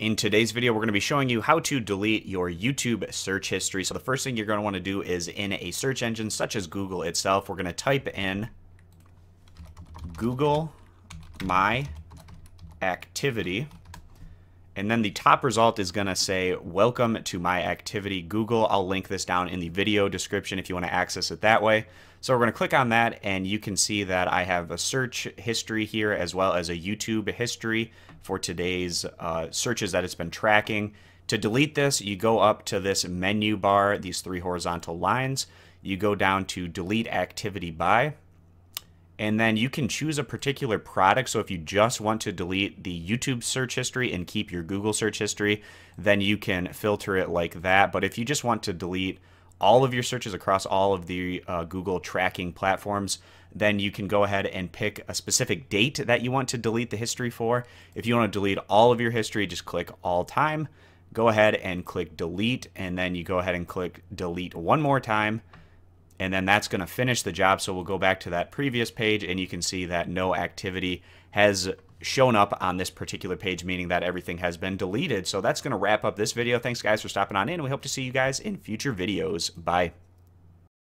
In today's video, we're going to be showing you how to delete your YouTube search history. So the first thing you're going to want to do is in a search engine such as Google itself, we're going to type in Google My Activity. And then the top result is going to say, welcome to My Activity Google. I'll link this down in the video description if you want to access it that way. So we're going to click on that and you can see that I have a search history here as well as a YouTube history for today's searches that it's been tracking. To delete this, you go up to this menu bar, these three horizontal lines. You go down to delete activity by. And then you can choose a particular product. So if you just want to delete the YouTube search history and keep your Google search history, then you can filter it like that. But if you just want to delete all of your searches across all of the Google tracking platforms, then you can go ahead and pick a specific date that you want to delete the history for. If you want to delete all of your history, just click all time. Go ahead and click delete, and then you go ahead and click delete one more time. And then that's going to finish the job. So we'll go back to that previous page and you can see that no activity has shown up on this particular page, meaning that everything has been deleted. So that's going to wrap up this video. Thanks guys for stopping on in. We hope to see you guys in future videos. Bye.